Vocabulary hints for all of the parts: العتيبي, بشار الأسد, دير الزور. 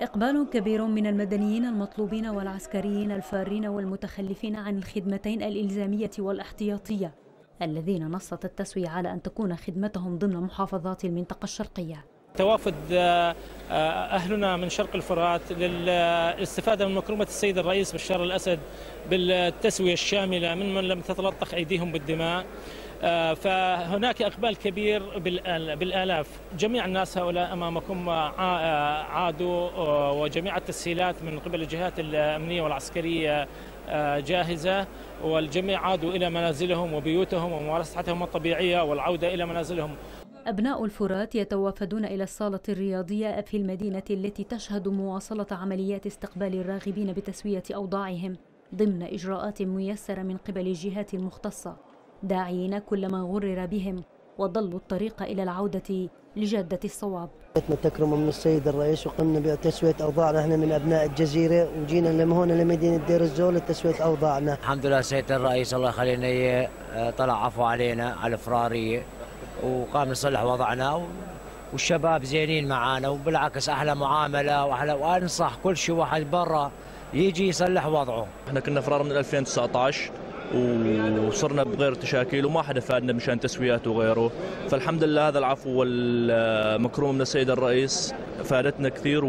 إقبال كبير من المدنيين المطلوبين والعسكريين الفارين والمتخلفين عن الخدمتين الإلزامية والاحتياطية الذين نصت التسوية على أن تكون خدمتهم ضمن محافظات المنطقة الشرقية. توافد أهلنا من شرق الفرات للاستفادة من مكرمة السيد الرئيس بشار الأسد بالتسوية الشاملة ممن لم تتلطخ أيديهم بالدماء، فهناك إقبال كبير بالآلاف. جميع الناس هؤلاء أمامكم عادوا، وجميع التسهيلات من قبل الجهات الأمنية والعسكرية جاهزة، والجميع عادوا إلى منازلهم وبيوتهم وممارسة حياتهم الطبيعية والعودة إلى منازلهم. أبناء الفرات يتوافدون إلى الصالة الرياضية في المدينة التي تشهد مواصلة عمليات استقبال الراغبين بتسوية أوضاعهم ضمن إجراءات ميسرة من قبل الجهات المختصة، داعين كل من غرر بهم وضلوا الطريق إلى العودة لجادة الصواب. جاتنا تكرمة من السيد الرئيس وقمنا بتسوية أوضاعنا، احنا من أبناء الجزيرة وجينا لهون لمدينة دير الزور لتسوية أوضاعنا. الحمد لله السيد الرئيس الله يخلينا طلع عفو علينا على الإفرارية وقام يصلح وضعنا، والشباب زينين معانا وبالعكس أحلى معاملة وأحلى، وأنصح كل شيء واحد برا يجي يصلح وضعه. احنا كنا فرار من 2019 وصرنا بغير تشاكيل وما حدا فادنا مشان تسويات وغيره، فالحمد لله هذا العفو والمكروم من السيد الرئيس فادتنا كثير،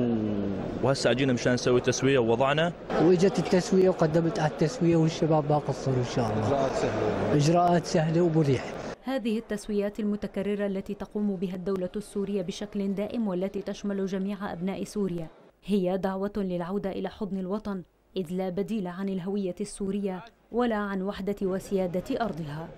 وهسه اجينا مشان نسوي تسويه ووضعنا. واجت التسويه وقدمت على التسويه والشباب ما قصروا ان شاء الله. اجراءات سهله، اجراءات سهله ومريحه. هذه التسويات المتكرره التي تقوم بها الدوله السوريه بشكل دائم والتي تشمل جميع ابناء سوريا هي دعوه للعوده الى حضن الوطن، إذ لا بديل عن الهوية السورية ولا عن وحدة وسيادة أرضها.